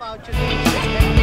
about you.